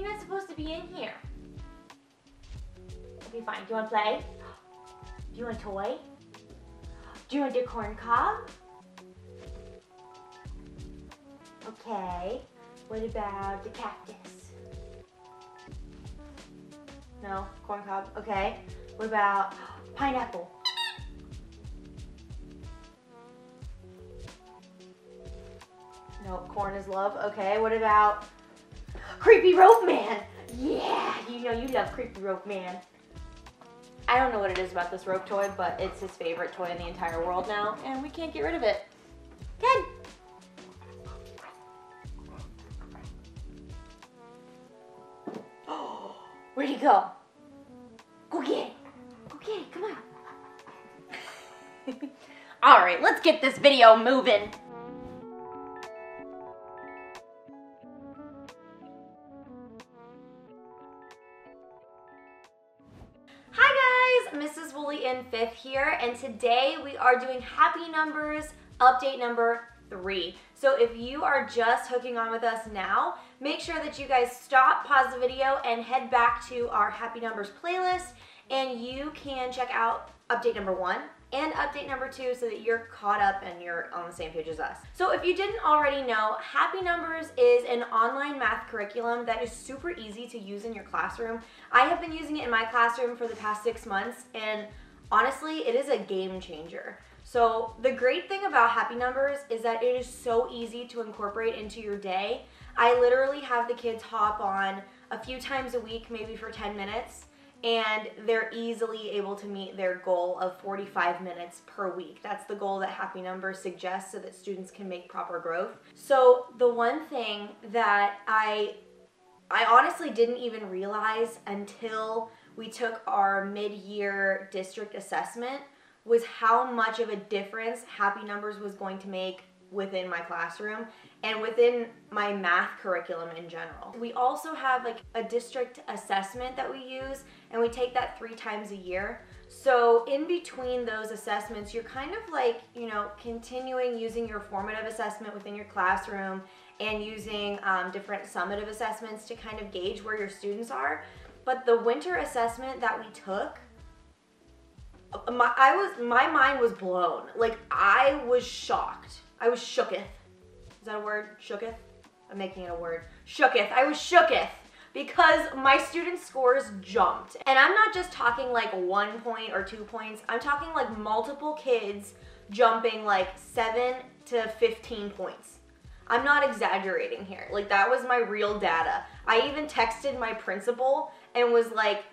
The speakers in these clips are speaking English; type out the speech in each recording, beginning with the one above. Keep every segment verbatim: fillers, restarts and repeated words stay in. You're not supposed to be in here. It'll be fine. Do you want to play? Do you want a toy? Do you want a corn cob? Okay. What about the cactus? No, corn cob. Okay. What about pineapple? No, corn is love. Okay. What about Creepy Rope Man? Yeah, you know you love Creepy Rope Man. I don't know what it is about this rope toy, but it's his favorite toy in the entire world now, and we can't get rid of it. Good. Oh, where'd he go? Go get it. Go get it. Come on. All right, let's get this video moving. Missus Woolley in fifth here, and today we are doing Happy Numbers update number three. So if you are just hooking on with us now, make sure that you guys stop, pause the video, and head back to our Happy Numbers playlist, and you can check out update number one and update number two so that you're caught up and you're on the same page as us. So if you didn't already know, Happy Numbers is an online math curriculum that is super easy to use in your classroom. I have been using it in my classroom for the past six months, and honestly, it is a game changer. So the great thing about Happy Numbers is that it is so easy to incorporate into your day. I literally have the kids hop on a few times a week, maybe for ten minutes, and they're easily able to meet their goal of forty-five minutes per week. That's the goal that Happy Numbers suggests so that students can make proper growth. So the one thing that I, I honestly didn't even realize until we took our mid-year district assessment was how much of a difference Happy Numbers was going to make within my classroom and within my math curriculum in general. We also have like a district assessment that we use, and we take that three times a year. So in between those assessments, you're kind of like, you know, continuing using your formative assessment within your classroom and using um, different summative assessments to kind of gauge where your students are. But the winter assessment that we took, my, I was, my mind was blown. Like I was shocked. I was shooketh. Is that a word? Shooketh? I'm making it a word. Shooketh. I was shooketh because my students' scores jumped. And I'm not just talking like one point or two points. I'm talking like multiple kids jumping like seven to fifteen points. I'm not exaggerating here. Like that was my real data. I even texted my principal and was like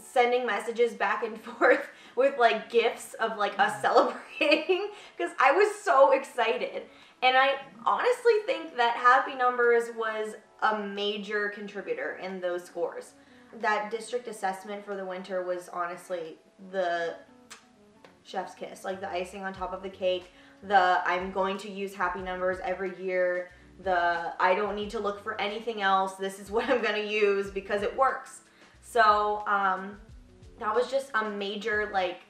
sending messages back and forth with like gifts of like us celebrating because I was so excited. And I honestly think that Happy Numbers was a major contributor in those scores. That district assessment for the winter was honestly the chef's kiss, like the icing on top of the cake, the I'm going to use Happy Numbers every year, the I don't need to look for anything else, this is what I'm gonna use because it works. So um, that was just a major like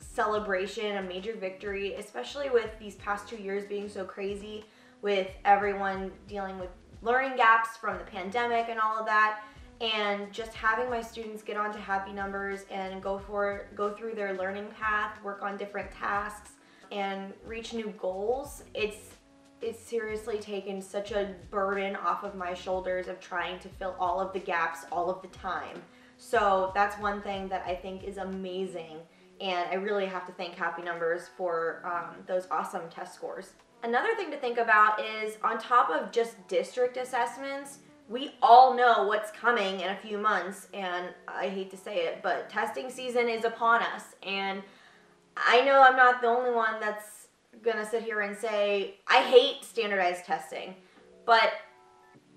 celebration, a major victory, especially with these past two years being so crazy with everyone dealing with learning gaps from the pandemic and all of that. And just having my students get onto Happy Numbers and go for go through their learning path, work on different tasks and reach new goals, it's it's seriously taken such a burden off of my shoulders of trying to fill all of the gaps all of the time. So that's one thing that I think is amazing, and I really have to thank Happy Numbers for um, those awesome test scores. Another thing to think about is on top of just district assessments, we all know what's coming in a few months, and I hate to say it, but testing season is upon us, and I know I'm not the only one that's gonna sit here and say I hate standardized testing, but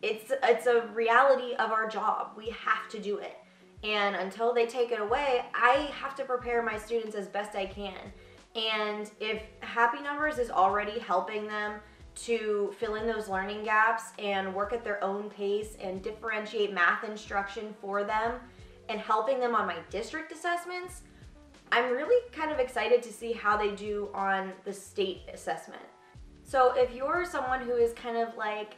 it's it's a reality of our job. We have to do it, and until they take it away, I have to prepare my students as best I can. And if Happy Numbers is already helping them to fill in those learning gaps and work at their own pace and differentiate math instruction for them and helping them on my district assessments, I'm really kind of excited to see how they do on the state assessment. So if you're someone who is kind of like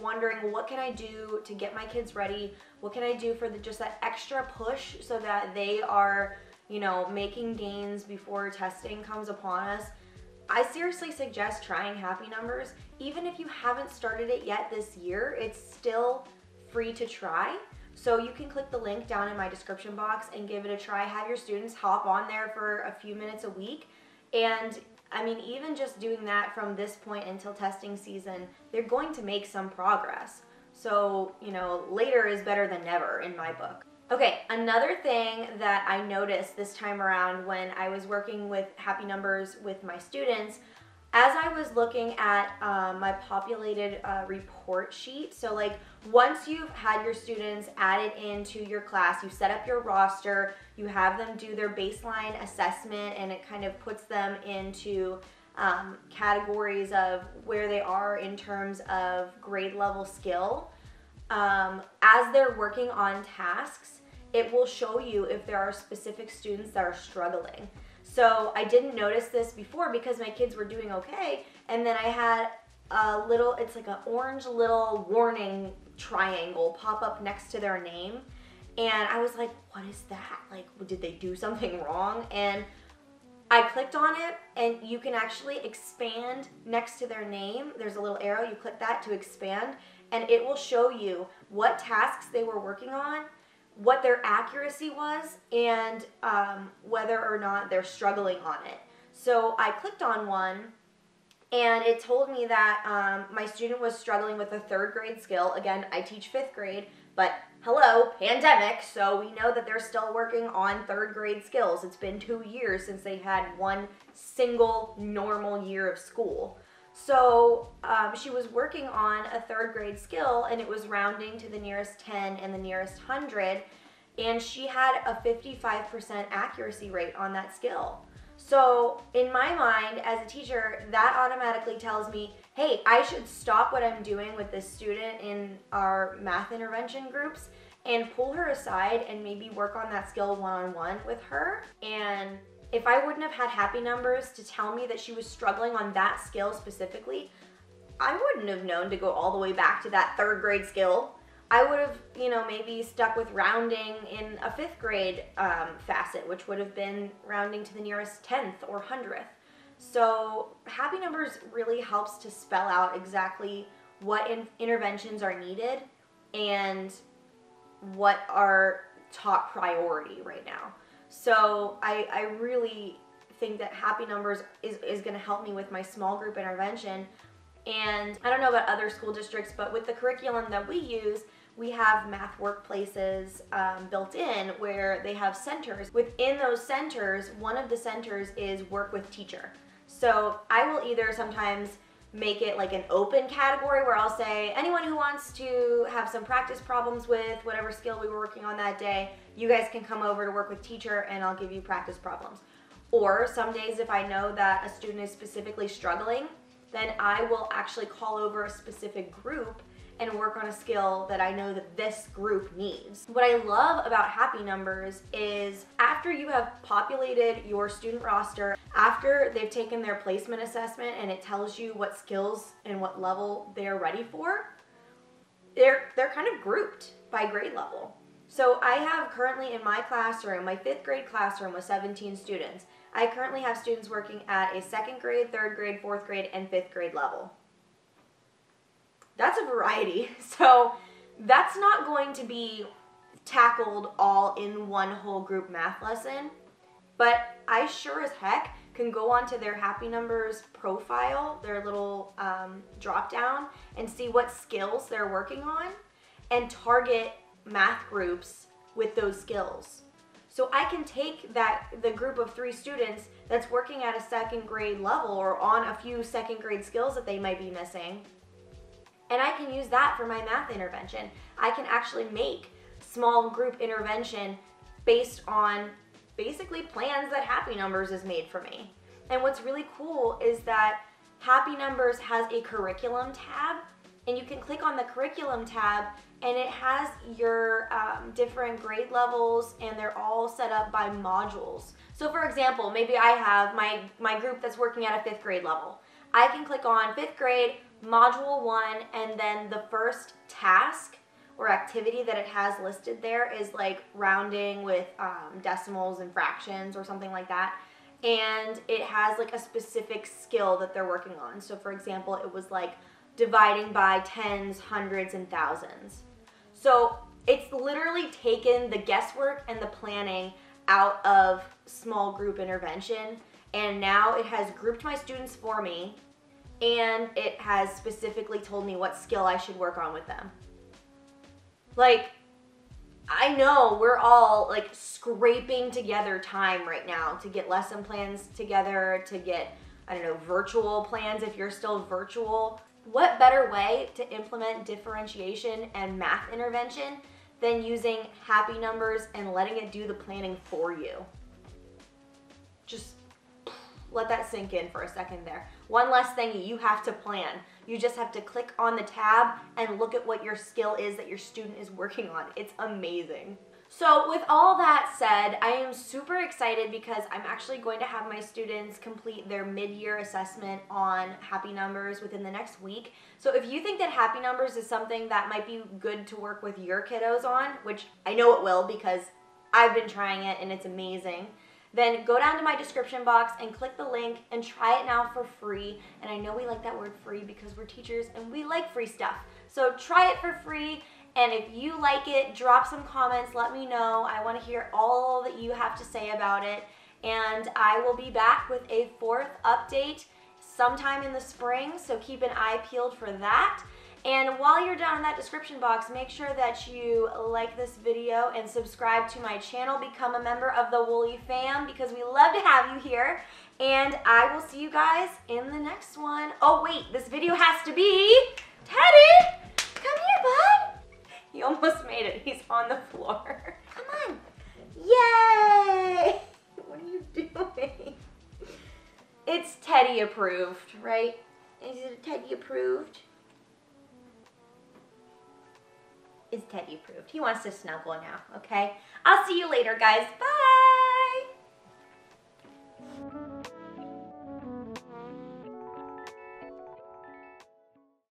wondering, what can I do to get my kids ready what can I do for the, just that extra push so that they are, you know, making gains before testing comes upon us. I seriously suggest trying Happy Numbers. Even if you haven't started it yet this year, it's still free to try. So you can click the link down in my description box and give it a try. Have your students hop on there for a few minutes a week. And I mean, even just doing that from this point until testing season, they're going to make some progress. So, you know, later is better than never in my book. Okay, another thing that I noticed this time around when I was working with Happy Numbers with my students, as I was looking at uh, my populated uh, report sheet, so like once you've had your students added into your class, you set up your roster, you have them do their baseline assessment, and it kind of puts them into um, categories of where they are in terms of grade level skill. Um, as they're working on tasks, it will show you if there are specific students that are struggling. So I didn't notice this before because my kids were doing okay, and then I had a little, it's like an orange little warning triangle pop up next to their name, and I was like, what is that? Like, did they do something wrong? And I clicked on it, and you can actually expand next to their name. There's a little arrow, you click that to expand, and it will show you what tasks they were working on, what their accuracy was, and um, whether or not they're struggling on it. So I clicked on one, and it told me that um, my student was struggling with a third grade skill. Again, I teach fifth grade, but hello, pandemic, so we know that they're still working on third grade skills. It's been two years since they had one single normal year of school. So um, she was working on a third grade skill, and it was rounding to the nearest ten and the nearest one hundred, and she had a fifty-five percent accuracy rate on that skill. So in my mind as a teacher, that automatically tells me, hey, I should stop what I'm doing with this student in our math intervention groups and pull her aside and maybe work on that skill one-on-one with her. And if I wouldn't have had Happy Numbers to tell me that she was struggling on that skill specifically, I wouldn't have known to go all the way back to that third grade skill. I would have, you know, maybe stuck with rounding in a fifth grade um, facet, which would have been rounding to the nearest tenth or hundredth. So Happy Numbers really helps to spell out exactly what in interventions are needed and what are top priority right now. So I, I really think that Happy Numbers is, is gonna help me with my small group intervention. And I don't know about other school districts, but with the curriculum that we use, we have math workplaces um, built in where they have centers. Within those centers, one of the centers is work with teacher. So I will either sometimes make it like an open category where I'll say, anyone who wants to have some practice problems with whatever skill we were working on that day, you guys can come over to work with teacher and I'll give you practice problems. Or some days if I know that a student is specifically struggling, then I will actually call over a specific group and work on a skill that I know that this group needs. What I love about Happy Numbers is after you have populated your student roster, after they've taken their placement assessment and it tells you what skills and what level they're ready for, they're, they're kind of grouped by grade level. So I have currently in my classroom, my fifth grade classroom with seventeen students, I currently have students working at a second grade, third grade, fourth grade, and fifth grade level. That's a variety. So that's not going to be tackled all in one whole group math lesson, but I sure as heck can go onto their Happy Numbers profile, their little um, drop down, and see what skills they're working on and target math groups with those skills. So I can take that the group of three students that's working at a second grade level or on a few second grade skills that they might be missing, and I can use that for my math intervention. I can actually make small group intervention based on basically plans that Happy Numbers is made for me. And what's really cool is that Happy Numbers has a curriculum tab, and you can click on the curriculum tab and it has your um, different grade levels, and they're all set up by modules. So for example, maybe I have my, my group that's working at a fifth grade level. I can click on fifth grade, module one, and then the first task or activity that it has listed there is like rounding with um, decimals and fractions or something like that. And it has like a specific skill that they're working on. So for example, it was like dividing by tens, hundreds, and thousands. So it's literally taken the guesswork and the planning out of small group intervention, and now it has grouped my students for me, and it has specifically told me what skill I should work on with them. Like, I know we're all like scraping together time right now to get lesson plans together, to get, I don't know, virtual plans if you're still virtual. What better way to implement differentiation and math intervention than using Happy Numbers and letting it do the planning for you? Just let that sink in for a second there. One less thing you have to plan. You just have to click on the tab and look at what your skill is that your student is working on. It's amazing. So with all that said, I am super excited because I'm actually going to have my students complete their mid-year assessment on Happy Numbers within the next week. So if you think that Happy Numbers is something that might be good to work with your kiddos on, which I know it will because I've been trying it and it's amazing, then go down to my description box and click the link and try it now for free. And I know we like that word free because we're teachers and we like free stuff. So try it for free. And if you like it, drop some comments, let me know. I want to hear all that you have to say about it. And I will be back with a fourth update sometime in the spring, so keep an eye peeled for that. And while you're down in that description box, make sure that you like this video and subscribe to my channel. Become a member of the Woolley Fam because we love to have you here. And I will see you guys in the next one. Oh wait, this video has to be... Teddy! Come here, bud! He almost made it. He's on the floor. Come on. Yay! What are you doing? It's Teddy approved, right? Is it Teddy approved? It's Teddy approved. He wants to snuggle now, okay? I'll see you later, guys. Bye.